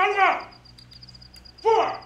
Over! Four!